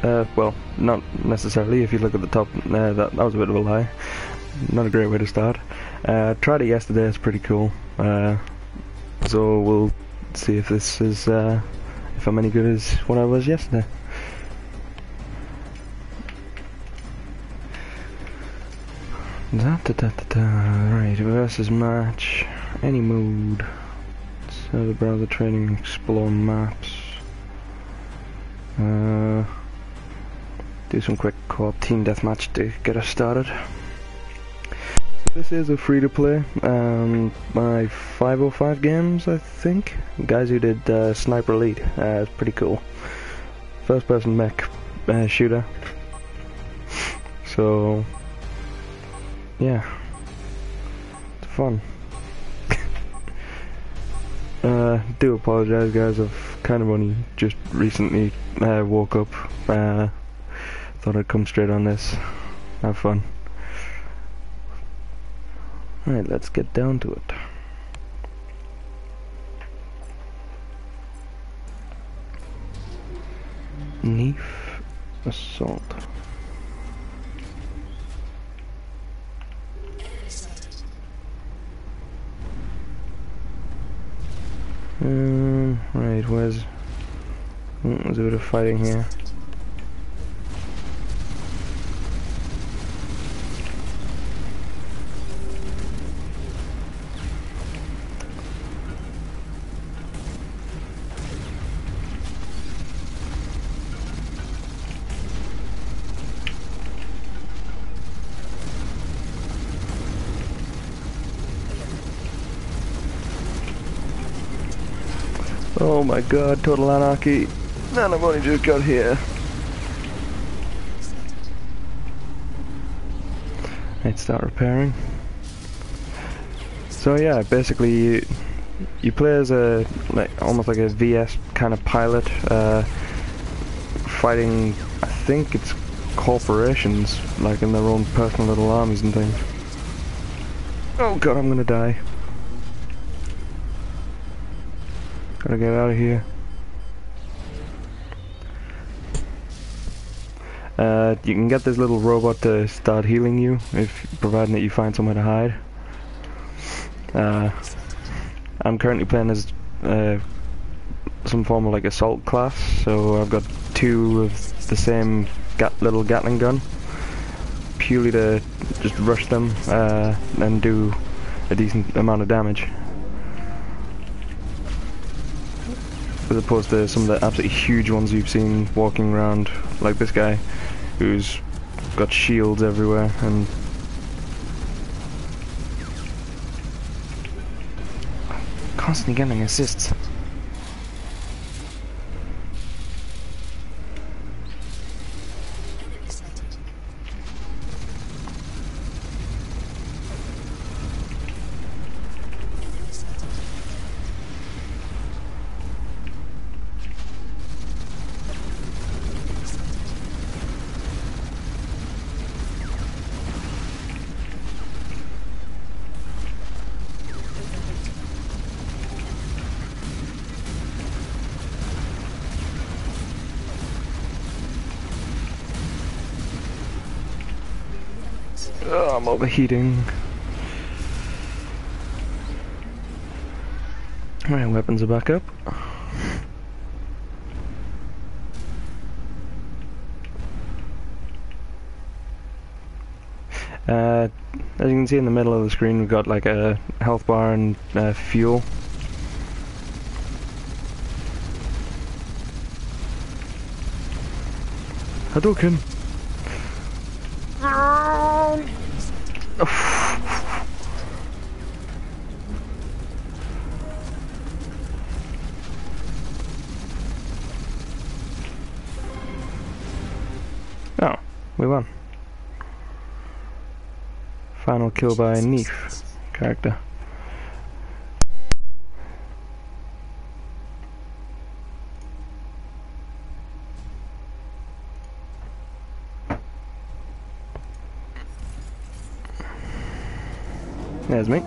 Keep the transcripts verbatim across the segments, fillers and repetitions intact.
Uh, well, not necessarily. If you look at the top, uh, that, that was a bit of a lie. Not a great way to start. Uh, tried it yesterday, it's pretty cool. Uh, so we'll see if this is, uh, if I'm any good as what I was yesterday. Da, da, da, da, da. Right, versus match, any mode. Server browser training, explore maps. Uh, do some quick co-op team deathmatch to get us started. This is a free-to-play, um, by five oh five Games, I think. Guys who did uh, Sniper Elite, uh, it's pretty cool. First-person mech uh, shooter. So, yeah, it's fun. uh, do apologise, guys. I've kind of only just recently uh, woke up. Uh, thought I'd come straight on this. Have fun. Alright, let's get down to it. Neef Assault. Um, right, where's... There's a bit of fighting here. Oh my god, total anarchy. And I've only just got here. I'd start repairing. So yeah, basically you, you play as a, like, almost like a V S kind of pilot, uh, fighting, I think it's corporations, like in their own personal little armies and things. Oh god, I'm gonna die. Gotta get out of here. Uh, you can get this little robot to start healing you, if providing that you find somewhere to hide. Uh, I'm currently playing as uh, some form of like assault class, so I've got two of the same gat little Gatling gun, purely to just rush them uh, and do a decent amount of damage. As opposed to some of the absolutely huge ones you've seen walking around, like this guy, who's got shields everywhere and... constantly getting assists. Oh, I'm overheating. Alright, weapons are back up. Uh, as you can see in the middle of the screen, we've got like a health bar and uh, fuel. Hadouken! Oh, we won. Final kill by Neef character. There's me.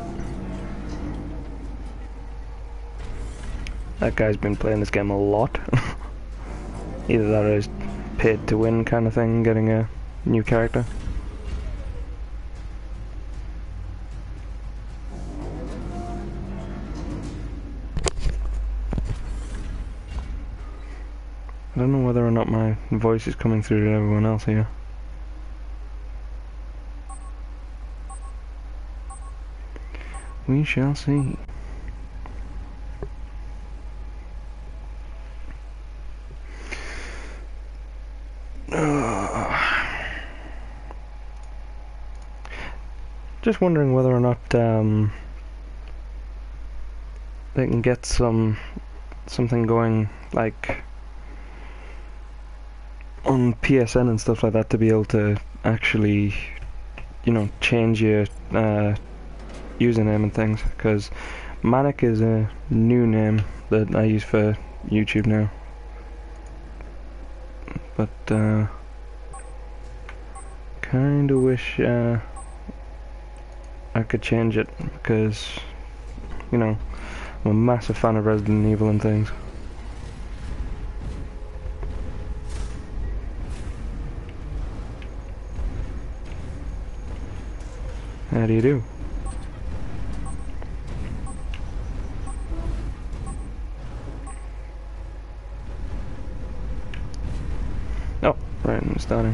That guy's been playing this game a lot. Either that or he's paid to win kind of thing, getting a new character. I don't know whether or not my voice is coming through to everyone else here. We shall see. Just wondering whether or not um, they can get some something going like on P S N and stuff like that to be able to actually, you know, change your uh, username and things, because Manic is a new name that I use for YouTube now. But uh, kind of wish uh, I could change it, because, you know, I'm a massive fan of Resident Evil and things. How do you do? Oh, right, I'm starting.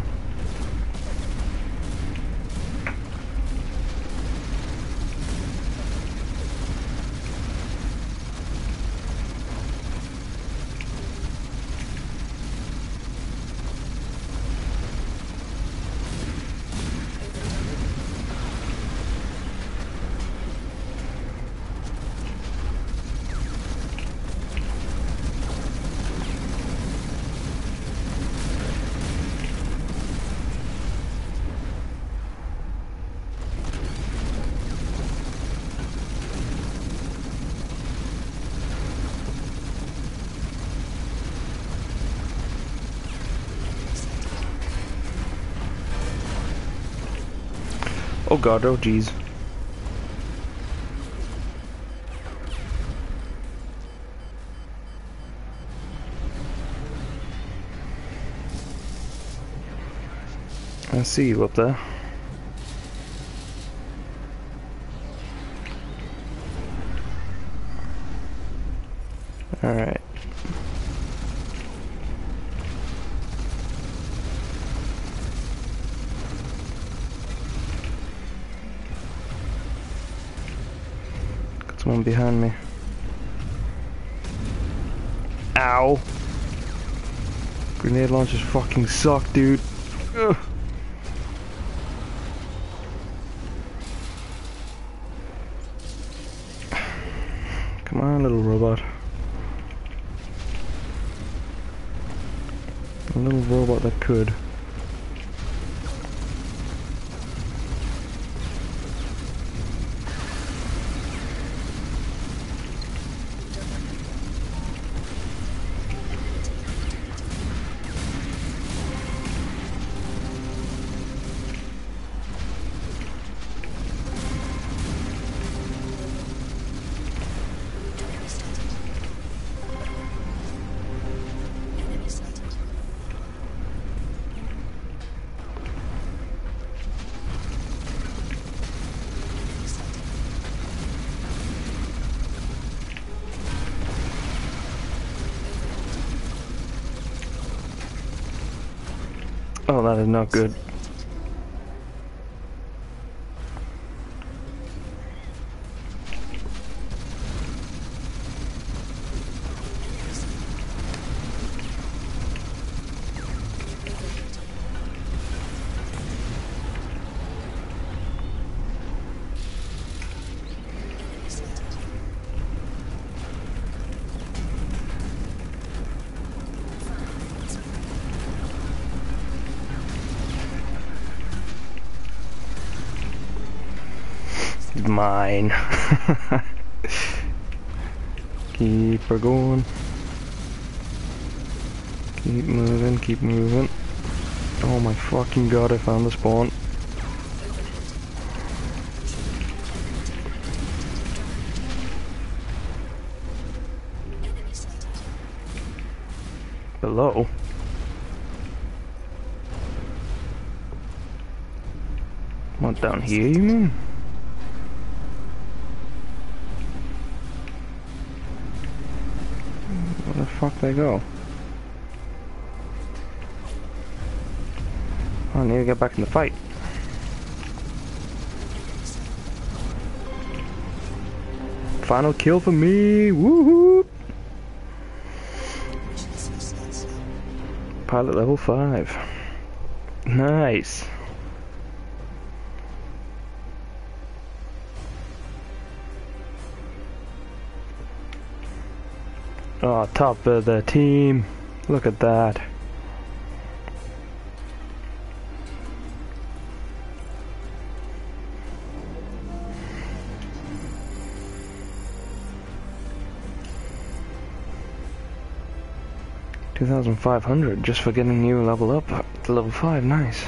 Oh god, oh geez. I see you up there. Alright. Someone behind me. Ow! Grenade launchers fucking suck, dude. Ugh. Come on, little robot. A little robot that could. Oh, that is not good. Mine. Keep her going. Keep moving, keep moving. Oh my fucking god, I found the spawn. Below? Oh, down here, you mean? Where the fuck they go? I need to get back in the fight. Final kill for me! Woohoo! Pilot level five. Nice. Oh, top of the team. Look at that. two thousand five hundred just for getting you level up to level five, nice.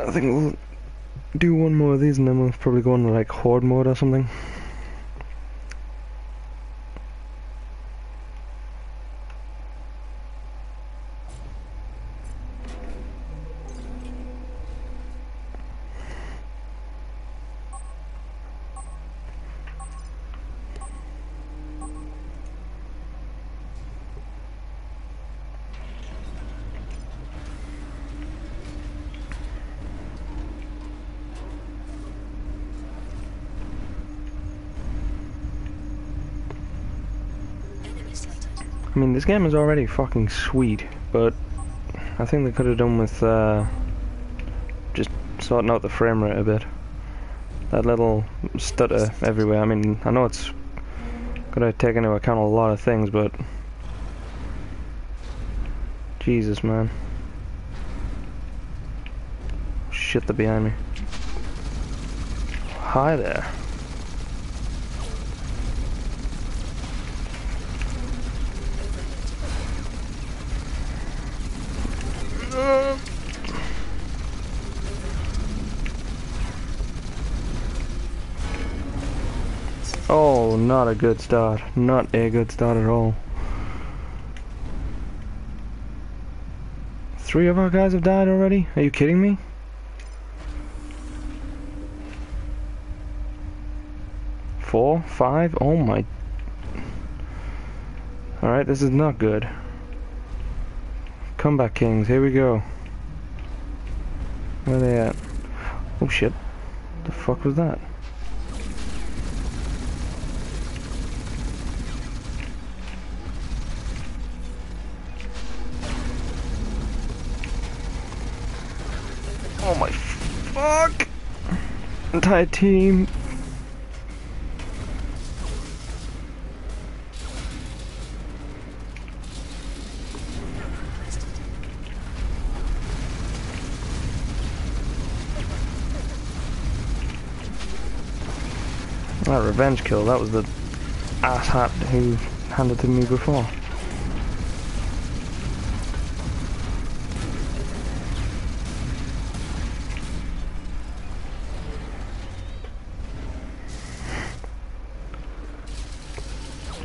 I think we'll do one more of these and then we'll probably go into like horde mode or something. I mean, this game is already fucking sweet, but I think they could have done with uh, just sorting out the frame rate a bit. That little stutter everywhere. I mean, I know it's gonna take into account a lot of things, but Jesus, man, shit, they're behind me. Hi there. Oh, not a good start. Not a good start at all. Three of our guys have died already? Are you kidding me? Four? Five? Oh my... Alright, this is not good. Comeback Kings, here we go. Where are they at? Oh shit. What the fuck was that? Oh my fuck! Entire team. That revenge kill, that was the asshat who handed to me before.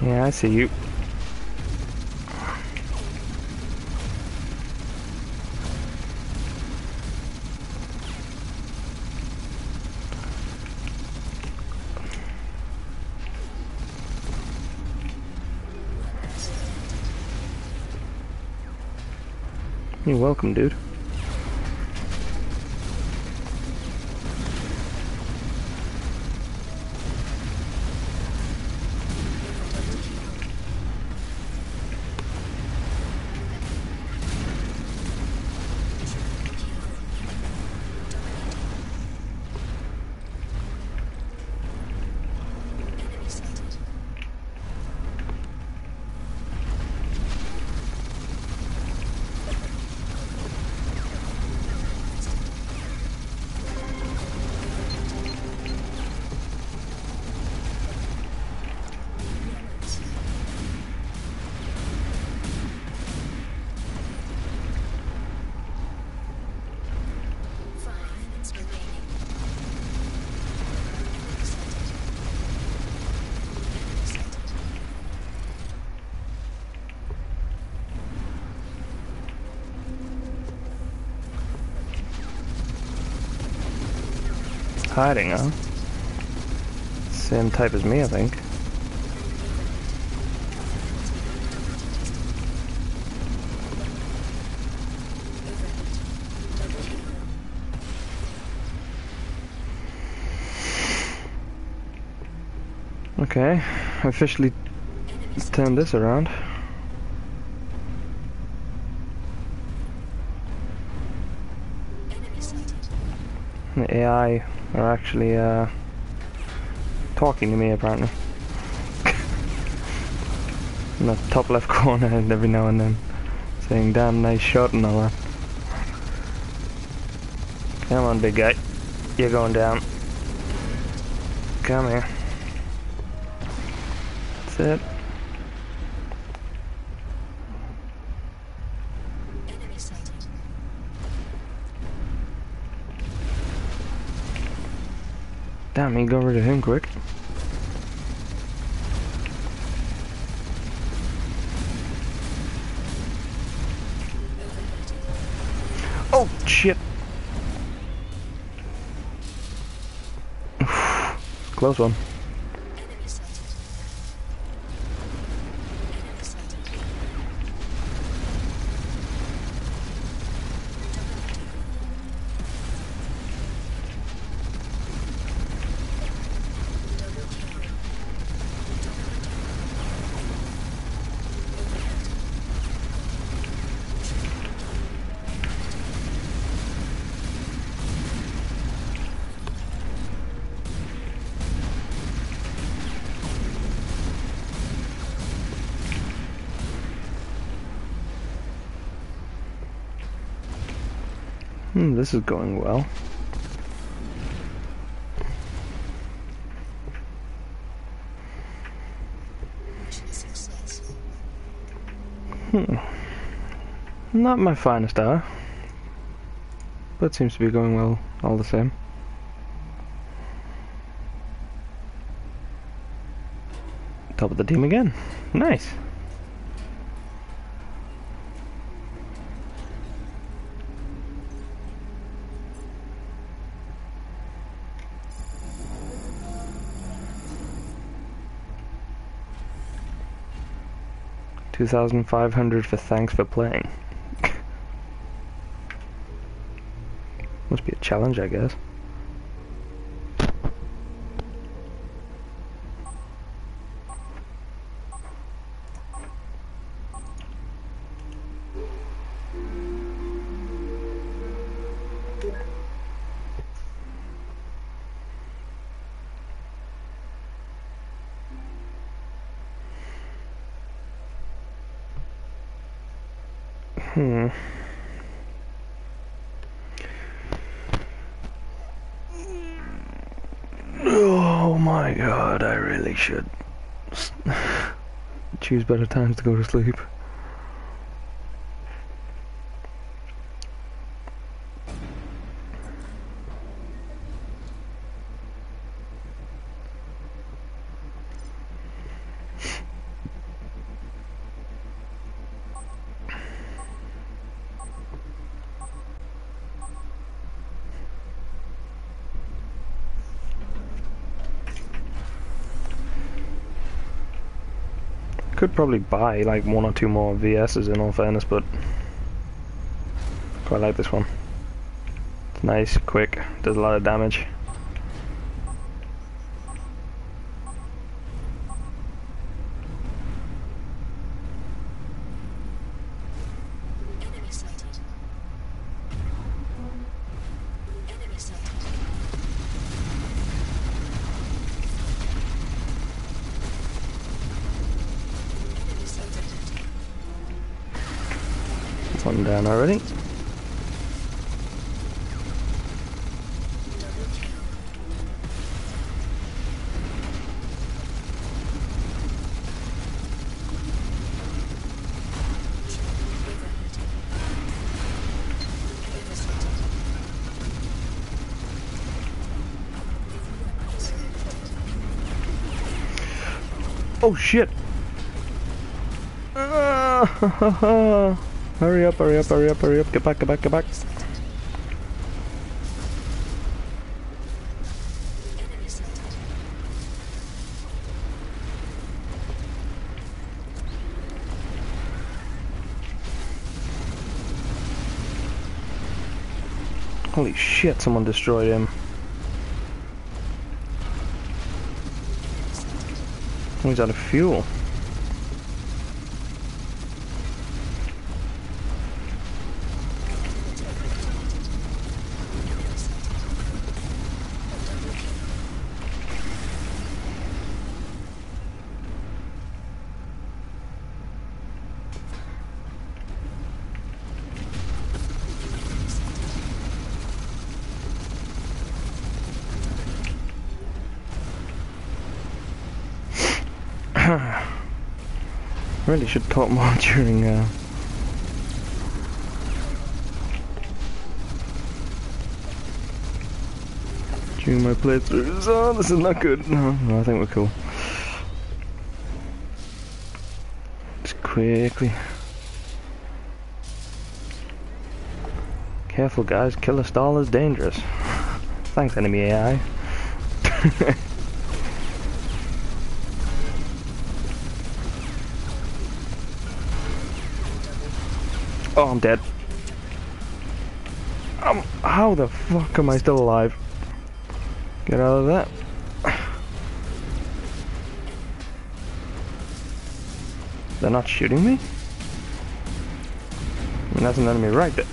Yeah, I see you. You're welcome, dude. Hiding, huh? Same type as me, I think. Okay, officially turn this around. The A I are actually uh, talking to me apparently. In the top left corner every now and then, saying damn nice shot and all that. Come on big guy, you're going down. Come here. That's it. Damn, he got rid of him quick. Oh shit! Close one. Hmm, this is going well. Hmm. Not my finest hour, but seems to be going well all the same. Top of the team again. Nice. two thousand five hundred for thanks for playing. Must be a challenge, I guess. Hmm. Oh my god, I really should choose better times to go to sleep. Could probably buy like one or two more V Ss in all fairness, but quite like this one. It's nice, quick, does a lot of damage. One down already. Oh shit! Uh, ha, ha, ha. Hurry up, hurry up, hurry up, hurry up, get back, get back, get back. Holy shit, someone destroyed him. He's out of fuel. Really should talk more during uh during my playthroughs. Oh, this is not good. No, no, I think we're cool. Just quickly. Careful guys, killer style is dangerous. Thanks, enemy A I. Oh, I'm dead. Um, how the fuck am I still alive? Get out of that. They're not shooting me? I mean, that's an enemy right there.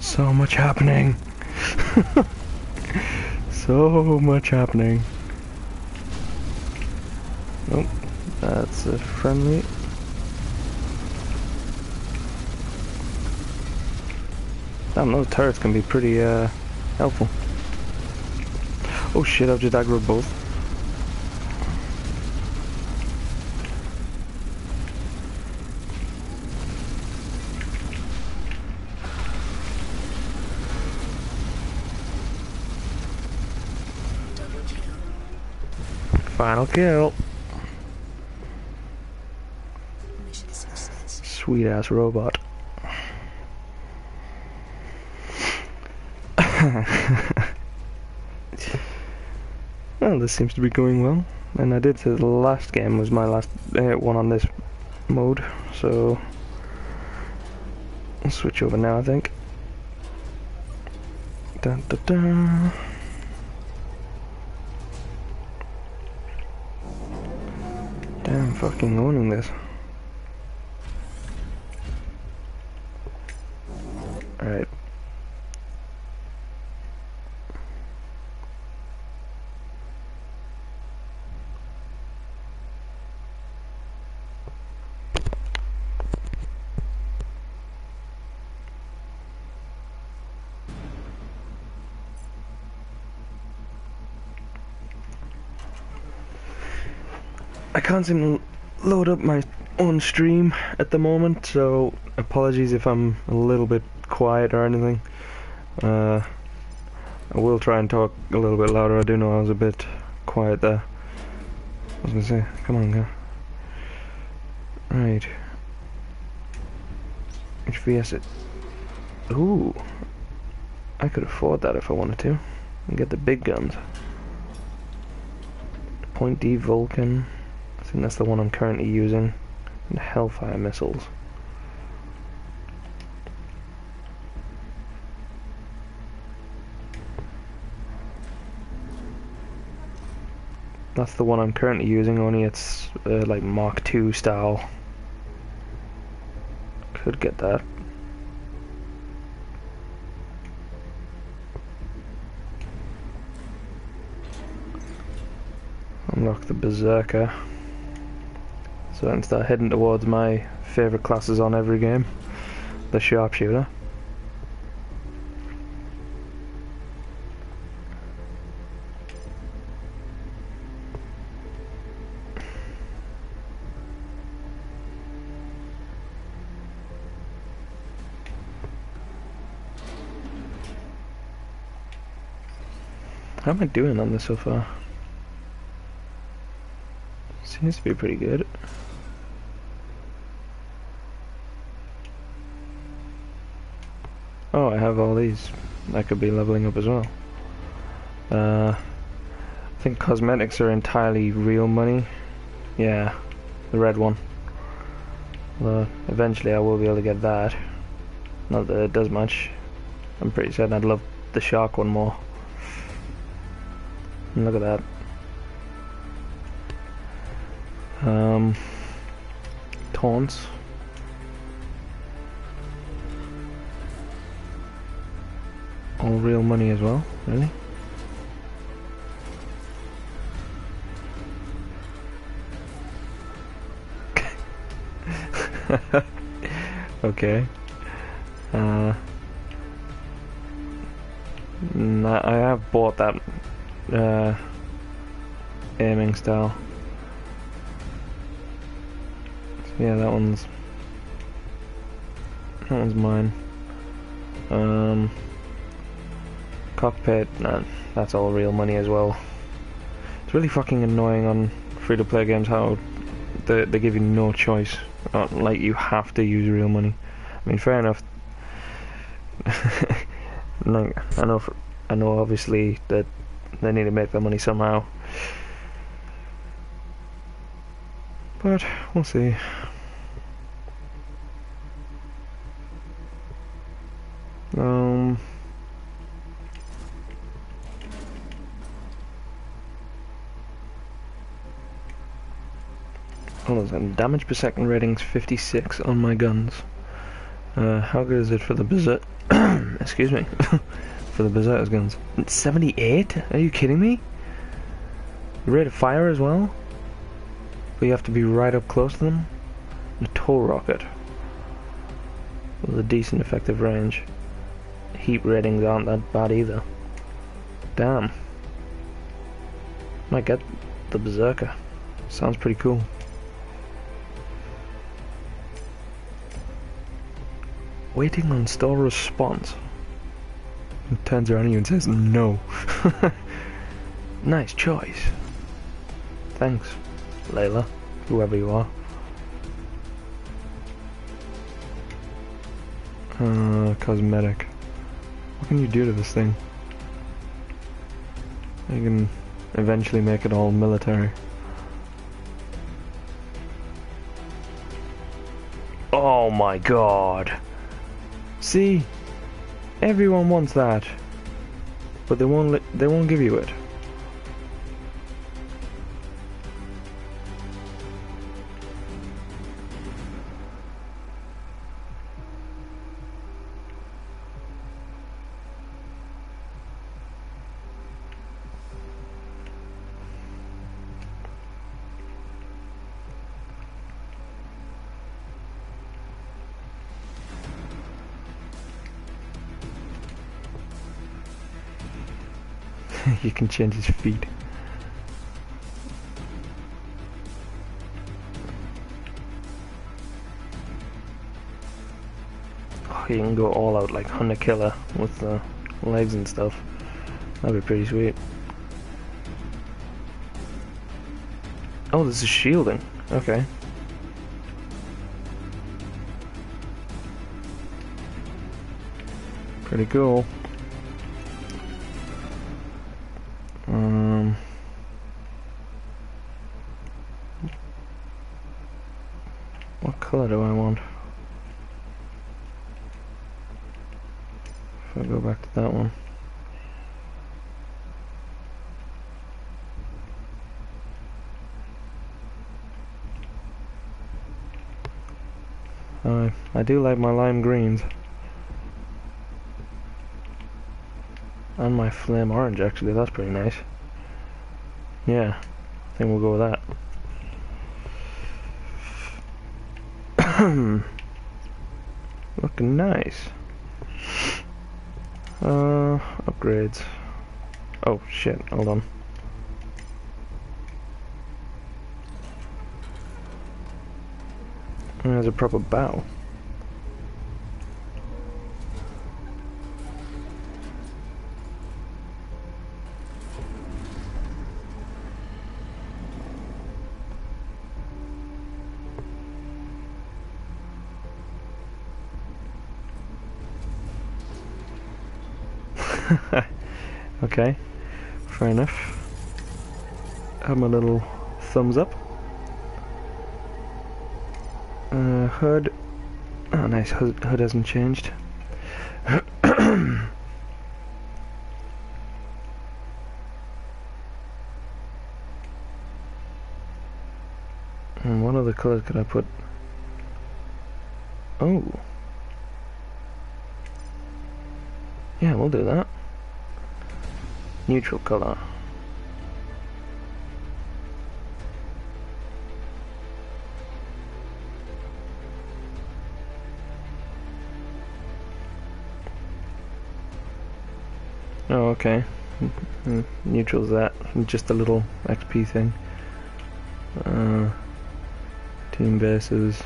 So much happening. So much happening. Nope, that's a friendly. Damn, those turrets can be pretty uh, helpful. Oh shit, I've just aggroed both. Final kill. Sweet ass robot. Well, this seems to be going well. And I did say the last game was my last uh, one on this mode, so I'll switch over now, I think. Dun, dun, dun. Damn, fucking owning this. Alright. I can't seem to load up my own stream at the moment, so apologies if I'm a little bit quiet or anything. Uh, I will try and talk a little bit louder. I do know I was a bit quiet there. I was gonna say, come on, go. Right. H V S it. Ooh. I could afford that if I wanted to. And get the big guns. Point D Vulcan. I think that's the one I'm currently using, and Hellfire Missiles. That's the one I'm currently using, only it's uh, like Mark two style. Could get that. Unlock the Berserker. So I can start heading towards my favourite classes on every game, the sharpshooter. How am I doing on this so far? Seems to be pretty good. Oh, I have all these. I could be leveling up as well. Uh, I think cosmetics are entirely real money. Yeah, the red one. Although eventually I will be able to get that. Not that it does much. I'm pretty certain I'd love the shark one more. And look at that. Um, taunts. All real money as well, really? Okay. Uh, I have bought that uh, aiming style. Yeah, that one's that one's mine. Um, cockpit, nah, that's all real money as well. It's really fucking annoying on free-to-play games how they they give you no choice. Not like you have to use real money. I mean, fair enough. Like, I know, for, I know, obviously that they need to make their money somehow. But we'll see. Um, hold on a second. Damage per second ratings fifty-six on my guns. Uh, how good is it for the berserk? Excuse me, for the berserker's guns? It's seventy-eight? Are you kidding me? Rate of fire as well? But you have to be right up close to them. And a tow rocket with a decent effective range. Heat ratings aren't that bad either. Damn. Might get the berserker. Sounds pretty cool. Waiting on store response. It turns around and says no. Nice choice. Thanks, Layla, whoever you are. Uh, cosmetic. What can you do to this thing? You can eventually make it all military. Oh my god! See? Everyone wants that. But they won't li- they won't give you it. You can change his feet. Oh, you can go all out like Hunter Killer with the legs and stuff. That'd be pretty sweet. Oh, this is shielding. Okay. Pretty cool. What do I want? If I go back to that one. Uh, I do like my lime greens. And my flame orange, actually, that's pretty nice. Yeah, I think we'll go with that. Looking nice. Uh, upgrades. Oh shit, hold on. There's a proper bow. Okay, fair enough. Have my little thumbs up. Uh, hood. Oh, nice. Hood, hood hasn't changed. And what other colour could I put? Oh. Yeah, we'll do that. Neutral colour. Oh, okay. Neutral's that. Just a little X P thing. Uh, team bases.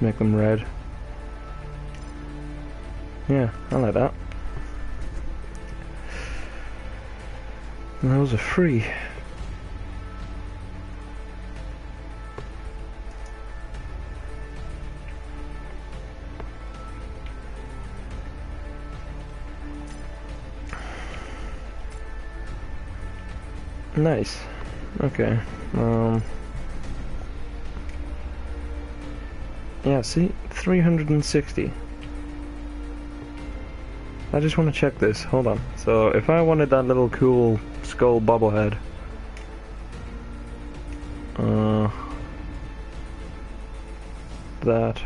Make them red. Yeah, I like that. And those are free. Nice. Okay. Um. Yeah, see? three hundred sixty. I just want to check this. Hold on. So, if I wanted that little cool skull bobblehead... Uh... That...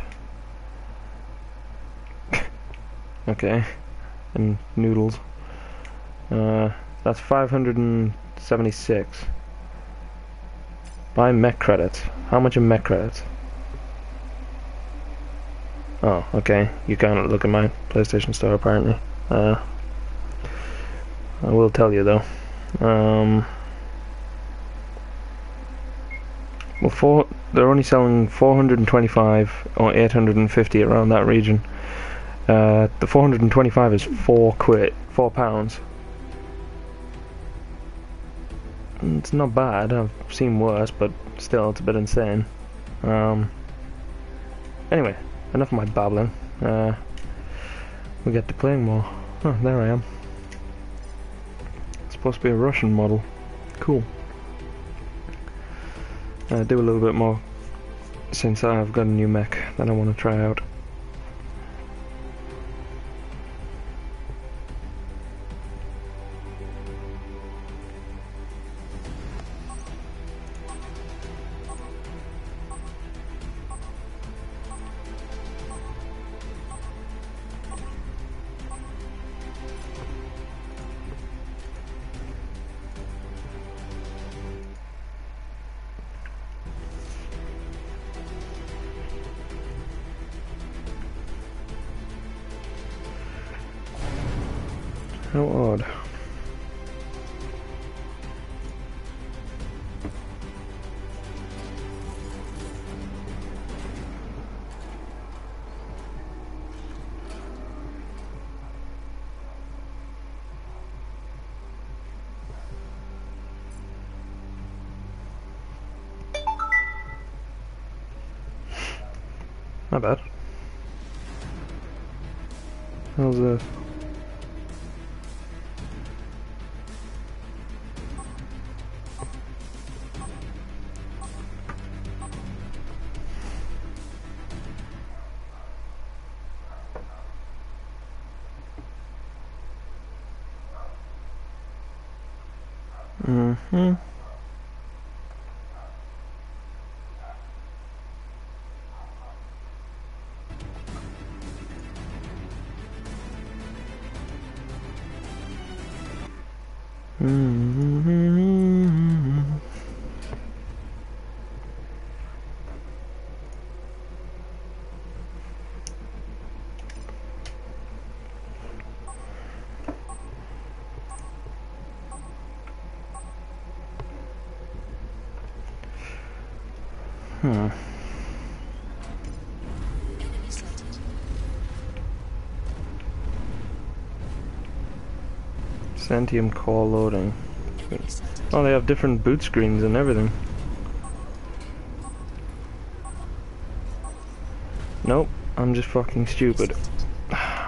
Okay. And noodles. Uh, that's five hundred seventy-six. Buy mech credits. How much are mech credits? Oh, okay. You can't look at my PlayStation Store, apparently. Uh, I will tell you, though. Um, well, four, they're only selling four hundred twenty-five or eight hundred fifty around that region. Uh, the four hundred twenty-five is four quid, four pounds. It's not bad. I've seen worse, but still, it's a bit insane. Um, anyway. Enough of my babbling. Uh, we get to playing more. Oh, there I am. It's supposed to be a Russian model. Cool. Uh, do a little bit more since I've got a new mech that I want to try out. How odd. Not bad. How's the... Mm-hmm. Mm-hmm. Hmm. Sentium core loading. Oh, they have different boot screens and everything. Nope, I'm just fucking stupid.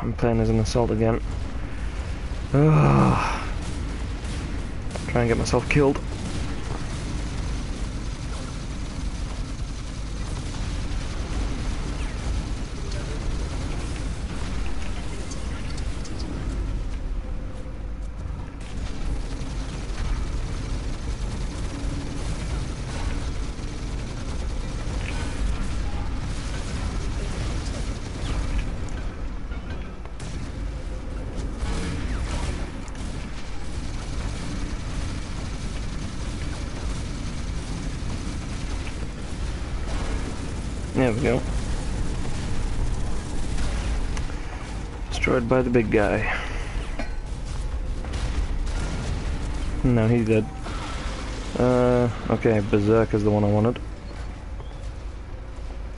I'm playing as an assault again. Ugh. Try and get myself killed. There we go. Destroyed by the big guy. No, he's dead. Uh, okay, Berserker's the one I wanted.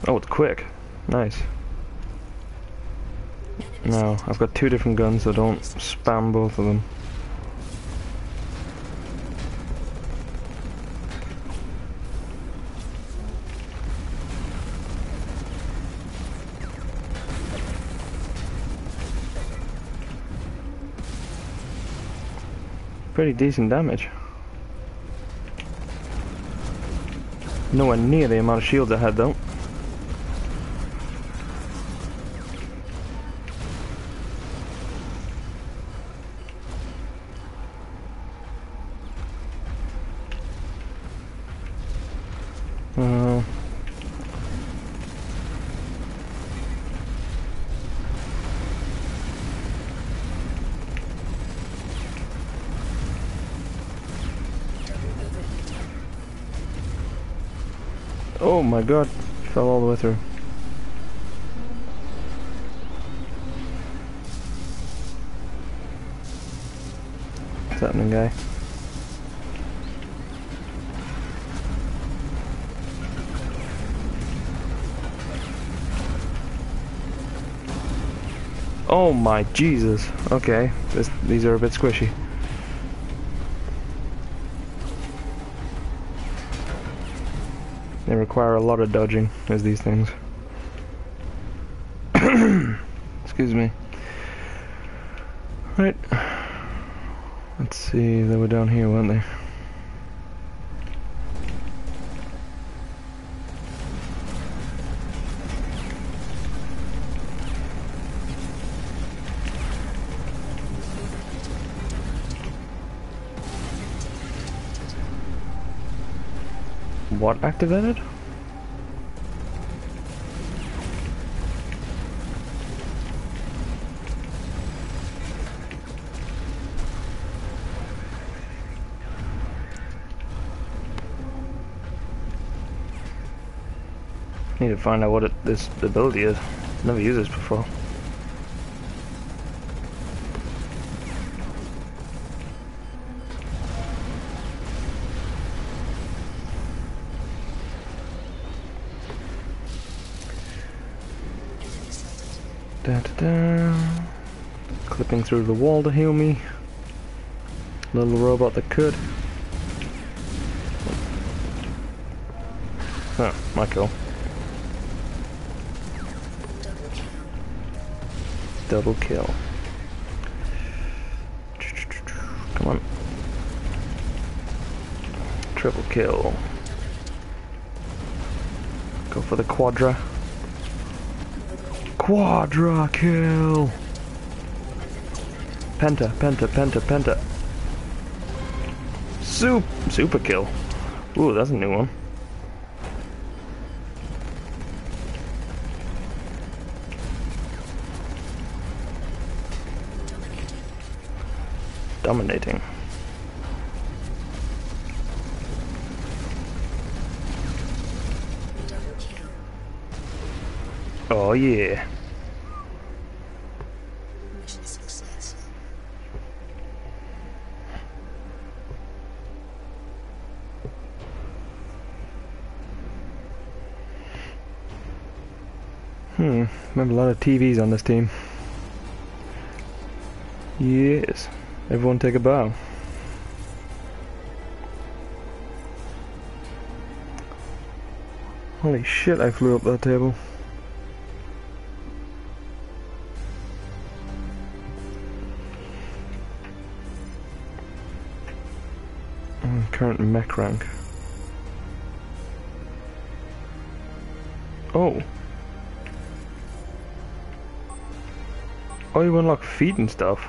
Oh, it's quick. Nice. No, I've got two different guns, so don't spam both of them. Pretty decent damage. Nowhere near the amount of shields I had though. Uh, Oh my god, fell all the way through. What's happening, guy? Oh my Jesus. Okay, this, these are a bit squishy. They require a lot of dodging, as these things. Excuse me. Right. Let's see, they were down here, weren't they? What activated? Need to find out what it, this ability is. Never used this before. Da, da, da. Clipping through the wall to heal me. Little robot that could. Oh, my kill. Double kill. Come on. Triple kill. Go for the quadra. Quadra kill! Penta, penta, penta, penta. Super, super kill. Ooh, that's a new one. Dominating. Oh yeah. Hmm, remember a lot of T Vs on this team. Yes, everyone take a bow. Holy shit, I flew up that table. Um, current mech rank. Oh. Oh, you unlock feet and stuff.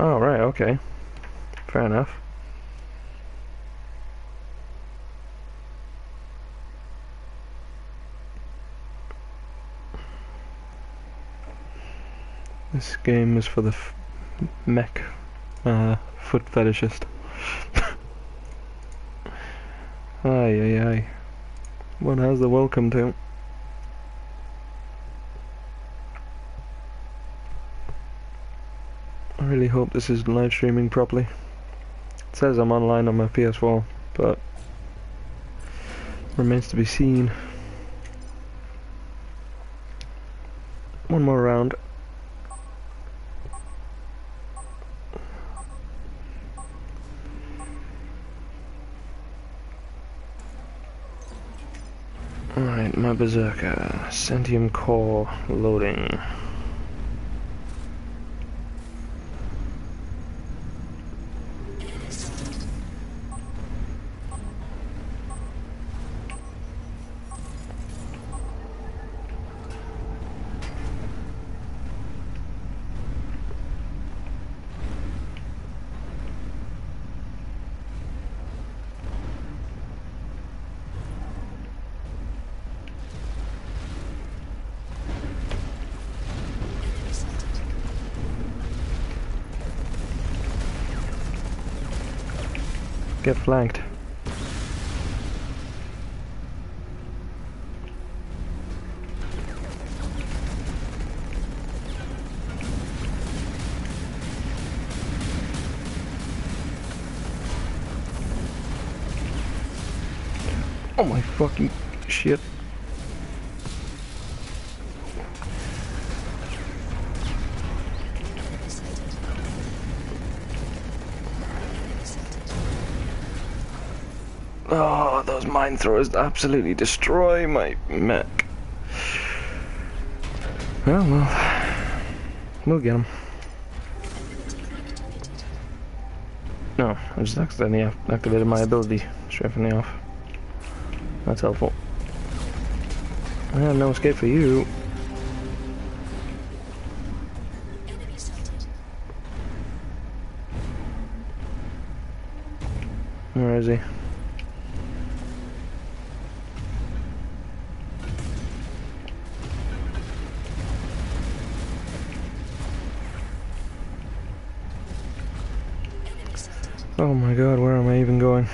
Oh, right, okay. Fair enough. This game is for the f mech, uh, foot fetishist. Aye, aye, aye. What has the world come to? I really hope this is live streaming properly. It says I'm online on my P S four, but remains to be seen. One more round. Alright, my Berserker. Sentium core loading. Get flanked. Oh my fucking shit. Oh, those mine throwers absolutely destroy my mech. Well, well, we'll get them. No, I just accidentally activated my ability straight from the off. That's helpful. I have no escape for you. Where is he? Oh my god, where am I even going?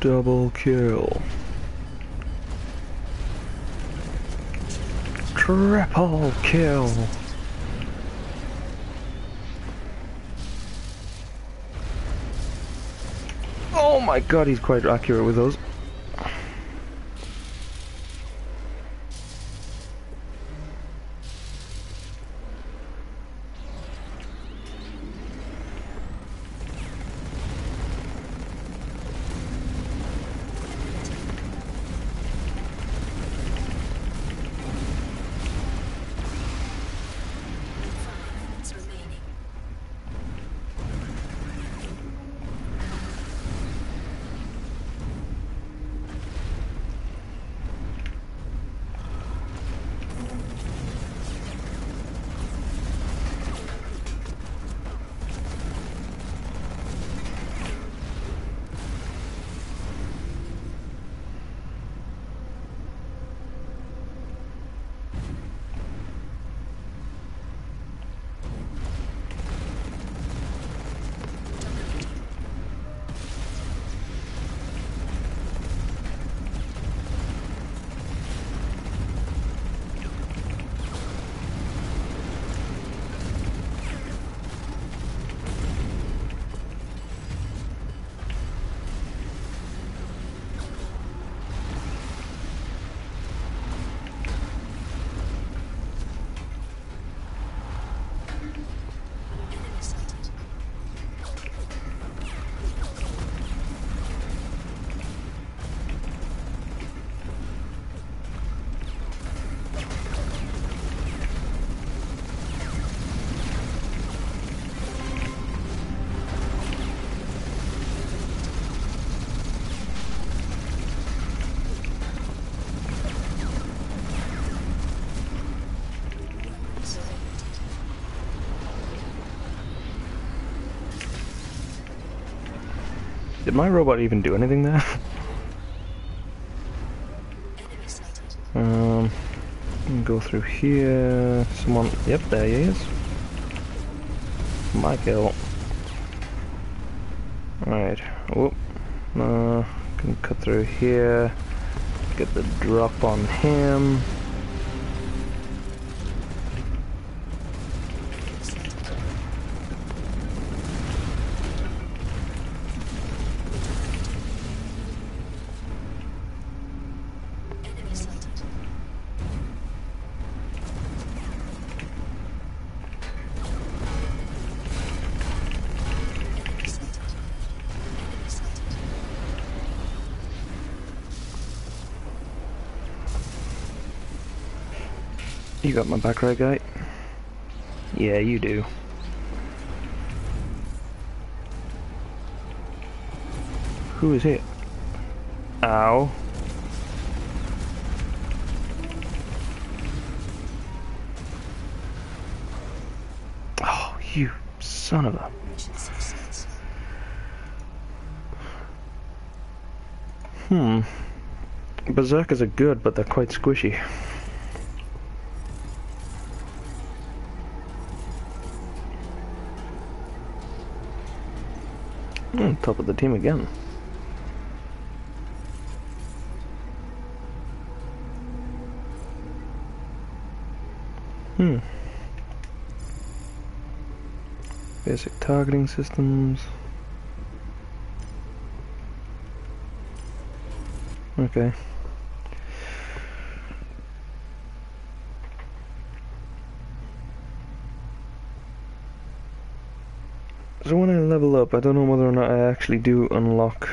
Double kill. Triple kill. Oh my god, he's quite accurate with those. Did my robot even do anything there? um, go through here. Someone. Yep, there he is. Michael. Alright. Whoop. Uh, can cut through here. Get the drop on him. You got my back right, guy? Yeah, you do. Who is it? Ow. Oh, you son of a... Hmm. Berserkers are good, but they're quite squishy. Mm, top of the team again. Hmm. Basic targeting systems. Okay. So when I level up, I don't know whether or not I actually do unlock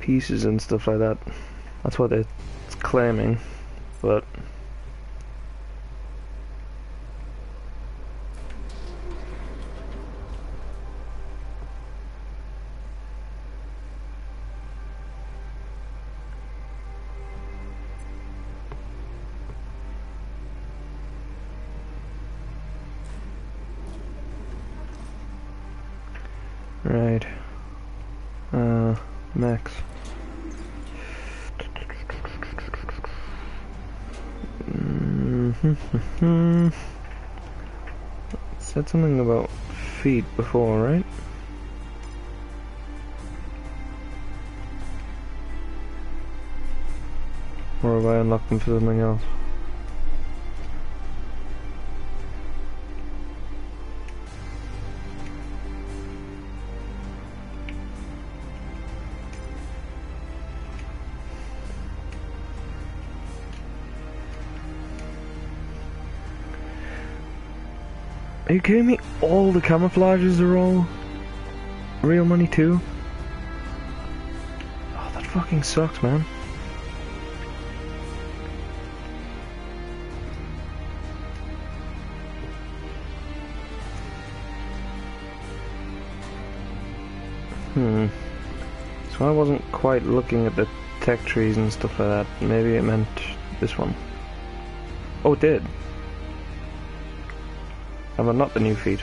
pieces and stuff like that. That's what they're claiming, but... Right. Uh, max. Mm-hmm. Said something about feet before, right? Or have I unlocked them for something else? Are you kidding me? All the camouflages are all real money too? Oh, that fucking sucks, man. Hmm. So I wasn't quite looking at the tech trees and stuff like that. Maybe it meant this one. Oh, it did. Have I not the new feed?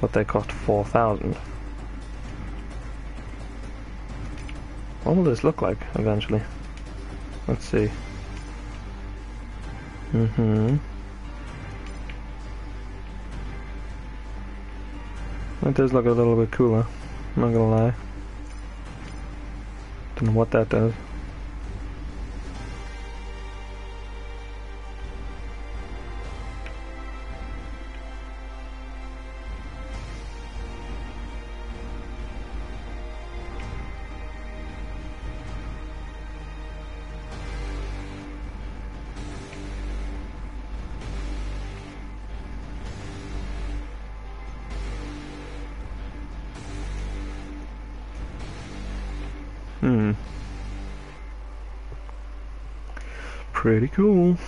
But they cost four thousand. What will this look like eventually? Let's see. Mm-hmm. That does look a little bit cooler, I'm not gonna lie. Don't know what that does. Hmm. Pretty cool.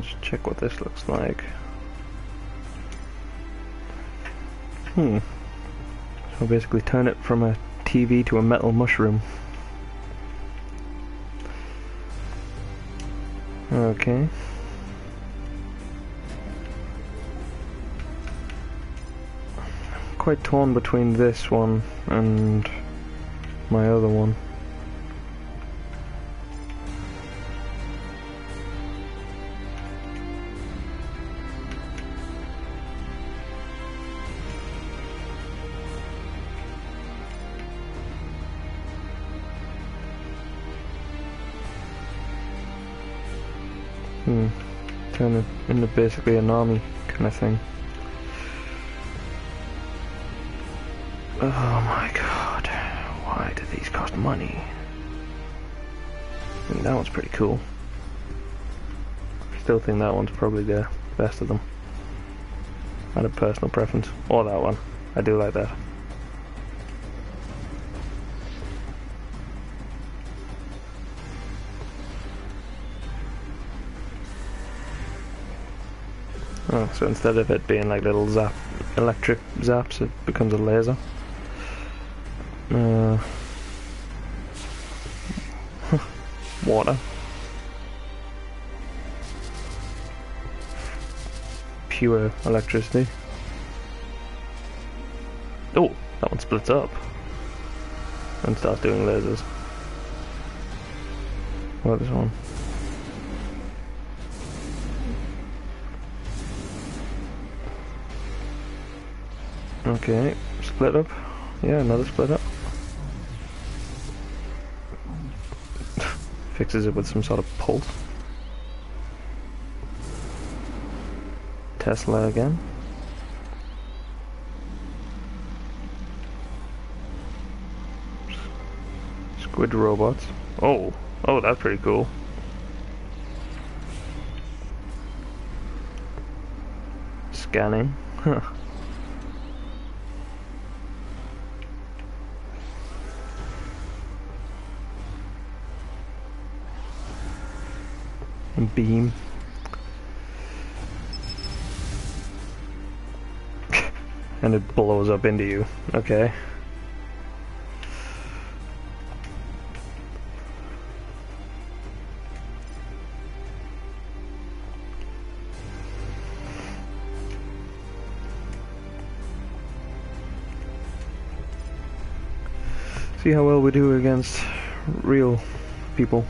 Let's check what this looks like. Hmm. So basically turn it from a T V to a metal mushroom. Okay. Quite torn between this one and my other one. Hmm. Turn it into basically an army kind of thing. Oh my god, why do these cost money? I think that one's pretty cool. Still think that one's probably the best of them. I had a personal preference. Or that one. I do like that. Oh, so instead of it being like little zap, electric zaps, it becomes a laser. Uh, water. Pure electricity. Oh, that one splits up and starts doing lasers. What is this one? Okay, split up. Yeah, another split up. Fixes it with some sort of pulse. Tesla again. Squid robots. Oh, oh, that's pretty cool. Scanning. Huh. Beam. And it blows up into you. Okay. See how well we do against real people.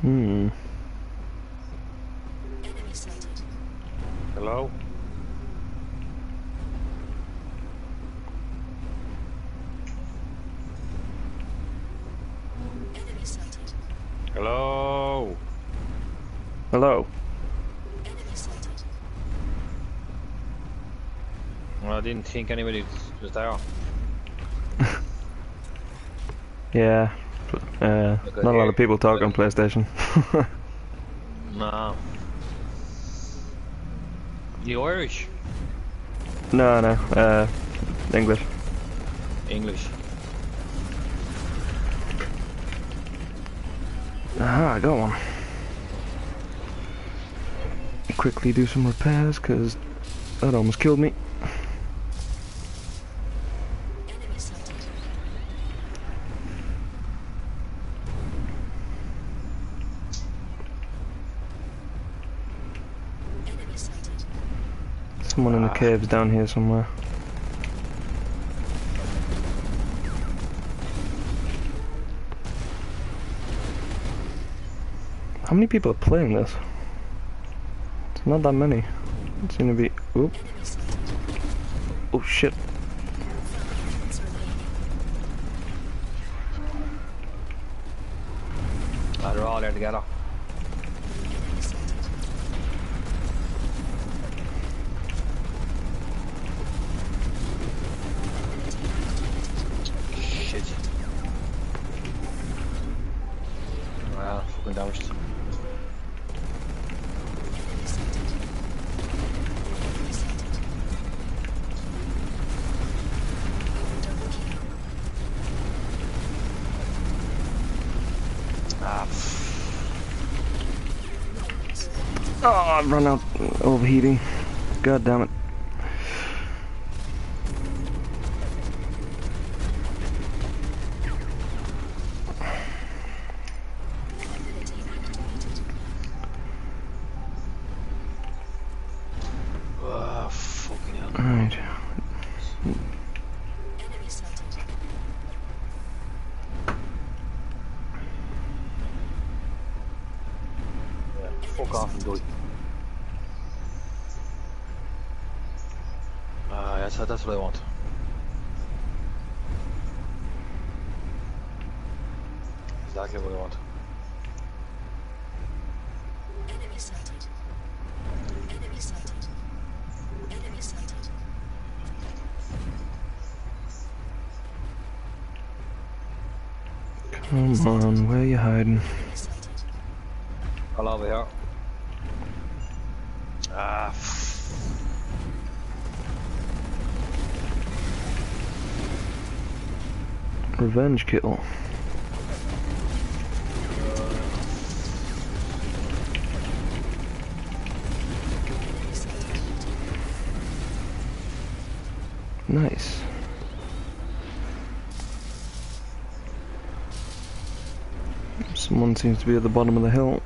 Hmm. Hello? Hello? Hello? Well, I didn't think anybody was there. Yeah. Uh, not a lot of people talk on PlayStation. No. You Irish? No, no. Uh, English. English. Ah, I got one. Quickly do some repairs, because that almost killed me. someone in the caves down here somewhere. How many people are playing this? It's not that many. It's gonna be. Oop. Oh shit. Oh, they're all there together. Shit. Wow, fucking damaged. Oh, I've run out overheating. God damn it. Oh, fucking hell. Alright. Yeah, fuck off and do it. So that's what I want. Exactly what I want. Enemy sighted. Enemy sighted. Enemy sighted. Come on, where are you hiding? All over here. Ah. Revenge kill. Nice. Someone seems to be at the bottom of the hill.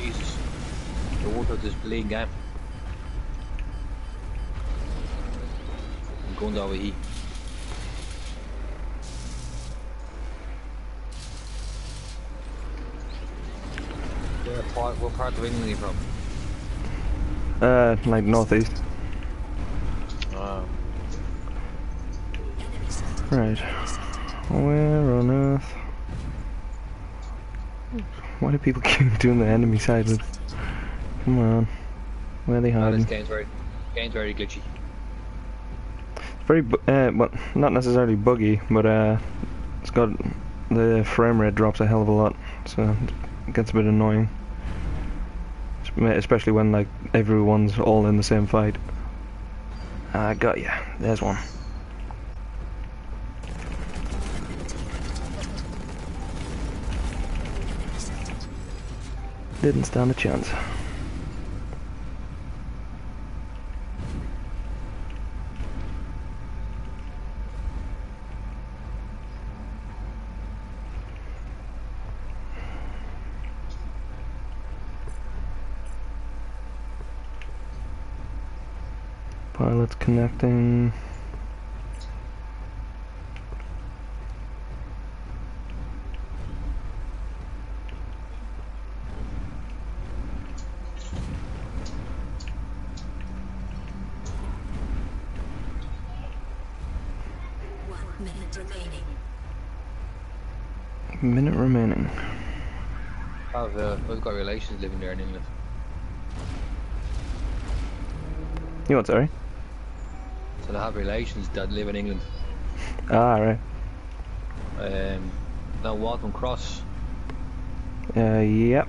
Jesus, the water this playing game. I'm going over here. Where part, what part of England are you from? Uh, like northeast. Oh. Right. Where on earth? Why do people keep doing the enemy side with? Come on, where are they hiding? Oh, this game's very, game's very glitchy. It's very, bu uh, well, not necessarily buggy, but uh, it's got the frame rate drops a hell of a lot, so it gets a bit annoying. Especially when like everyone's all in the same fight. I got ya. There's one. Didn't stand a chance. Pilot's connecting. Minute remaining. I've uh, got relations living there in England. You what, sorry? So I have relations that live in England. Ah, right. Um, now Waltham Cross. Uh, yep.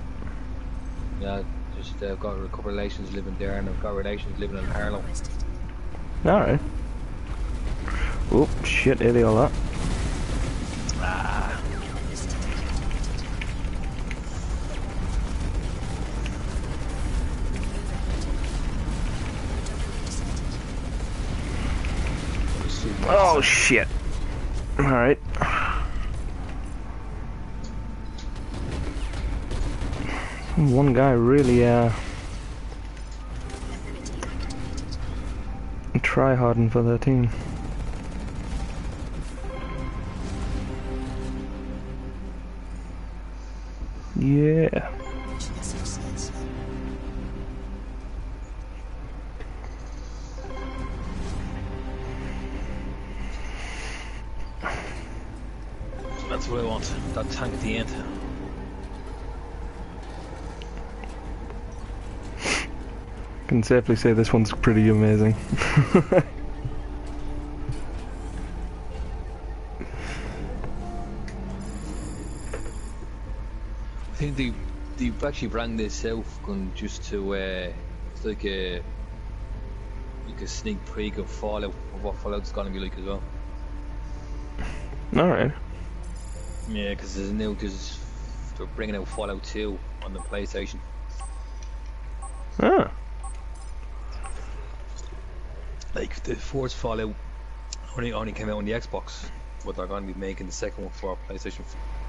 Yeah, just uh, got a couple of relations living there, and I've got relations living in Harlow. All right. Oh shit! Here they all are. Oh shit. Alright. One guy really uh try harding for their team. Yeah. That's what I want, that tank at the end. I can safely say this one's pretty amazing. I think they, they actually brand this elf gun just to, uh, it's like a, like a sneak peek of Fallout, of what Fallout's gonna be like as well. Alright. Yeah, because there's new, because they're bringing out Fallout two on the PlayStation. Ah. Like, the fourth Fallout only, only came out on the Xbox, but they're going to be making the second one for PlayStation four.